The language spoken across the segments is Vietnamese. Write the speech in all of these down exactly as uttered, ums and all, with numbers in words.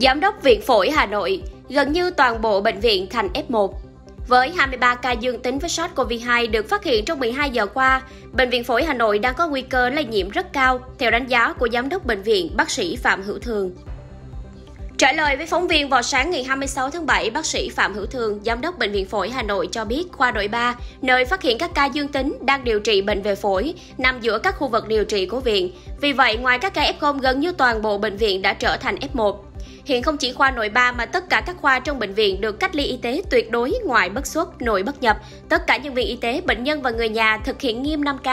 Giám đốc Viện Phổi Hà Nội, gần như toàn bộ bệnh viện thành ép một. Với hai mươi ba ca dương tính với SARS-xê o vê hai được phát hiện trong mười hai giờ qua, Bệnh viện Phổi Hà Nội đang có nguy cơ lây nhiễm rất cao, theo đánh giá của Giám đốc Bệnh viện bác sĩ Phạm Hữu Thường. Trả lời với phóng viên vào sáng ngày hai mươi sáu tháng bảy, bác sĩ Phạm Hữu Thường, Giám đốc Bệnh viện Phổi Hà Nội cho biết khoa đội ba, nơi phát hiện các ca dương tính đang điều trị bệnh về phổi, nằm giữa các khu vực điều trị của viện. Vì vậy, ngoài các ca ép không, gần như toàn bộ bệnh viện đã trở thành ép một. Hiện không chỉ khoa nội ba mà tất cả các khoa trong bệnh viện được cách ly y tế tuyệt đối, ngoại bất xuất, nội bất nhập. Tất cả nhân viên y tế, bệnh nhân và người nhà thực hiện nghiêm năm K.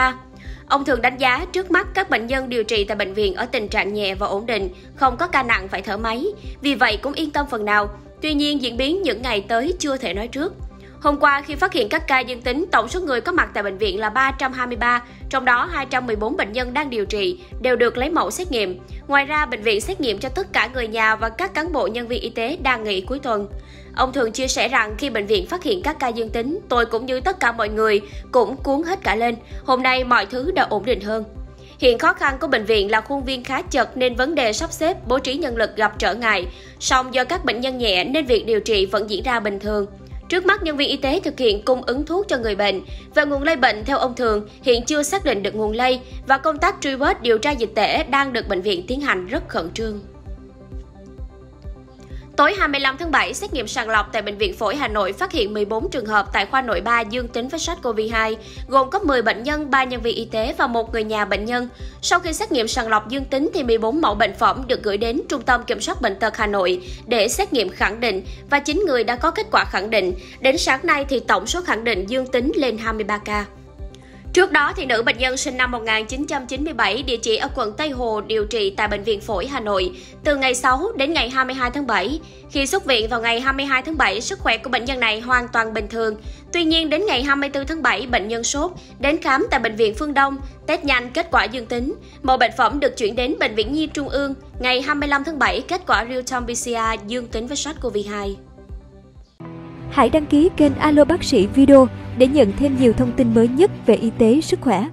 Ông Thường đánh giá trước mắt các bệnh nhân điều trị tại bệnh viện ở tình trạng nhẹ và ổn định, không có ca nặng phải thở máy, vì vậy cũng yên tâm phần nào. Tuy nhiên, diễn biến những ngày tới chưa thể nói trước. Hôm qua, khi phát hiện các ca dương tính, tổng số người có mặt tại bệnh viện là ba trăm hai mươi ba, trong đó hai trăm mười bốn bệnh nhân đang điều trị, đều được lấy mẫu xét nghiệm. Ngoài ra, bệnh viện xét nghiệm cho tất cả người nhà và các cán bộ nhân viên y tế đang nghỉ cuối tuần. Ông Thường chia sẻ rằng khi bệnh viện phát hiện các ca dương tính, tôi cũng như tất cả mọi người cũng cuốn hết cả lên. Hôm nay mọi thứ đã ổn định hơn. Hiện khó khăn của bệnh viện là khuôn viên khá chật nên vấn đề sắp xếp, bố trí nhân lực gặp trở ngại. Song do các bệnh nhân nhẹ nên việc điều trị vẫn diễn ra bình thường. Trước mắt, nhân viên y tế thực hiện cung ứng thuốc cho người bệnh. Về nguồn lây bệnh, theo ông Thường, hiện chưa xác định được nguồn lây và công tác truy vết điều tra dịch tễ đang được bệnh viện tiến hành rất khẩn trương. Tối hai mươi lăm tháng bảy, xét nghiệm sàng lọc tại Bệnh viện Phổi Hà Nội phát hiện mười bốn trường hợp tại khoa nội ba dương tính với SARS-xê o vê hai, gồm có mười bệnh nhân, ba nhân viên y tế và một người nhà bệnh nhân. Sau khi xét nghiệm sàng lọc dương tính thì mười bốn mẫu bệnh phẩm được gửi đến Trung tâm Kiểm soát bệnh tật Hà Nội để xét nghiệm khẳng định và chín người đã có kết quả khẳng định. Đến sáng nay thì tổng số khẳng định dương tính lên hai mươi ba ca. Trước đó, thì nữ bệnh nhân sinh năm một nghìn chín trăm chín mươi bảy, địa chỉ ở quận Tây Hồ, điều trị tại Bệnh viện Phổi Hà Nội từ ngày sáu đến ngày hai mươi hai tháng bảy. Khi xuất viện vào ngày hai mươi hai tháng bảy, sức khỏe của bệnh nhân này hoàn toàn bình thường. Tuy nhiên, đến ngày hai mươi tư tháng bảy, bệnh nhân sốt, đến khám tại Bệnh viện Phương Đông, test nhanh kết quả dương tính. Mẫu bệnh phẩm được chuyển đến Bệnh viện Nhi Trung ương. Ngày hai mươi lăm tháng bảy, kết quả real-time pê xê rờ dương tính với SARS-xê o vê hai. Hãy đăng ký kênh Alo Bác sĩ Video để nhận thêm nhiều thông tin mới nhất về y tế, sức khỏe.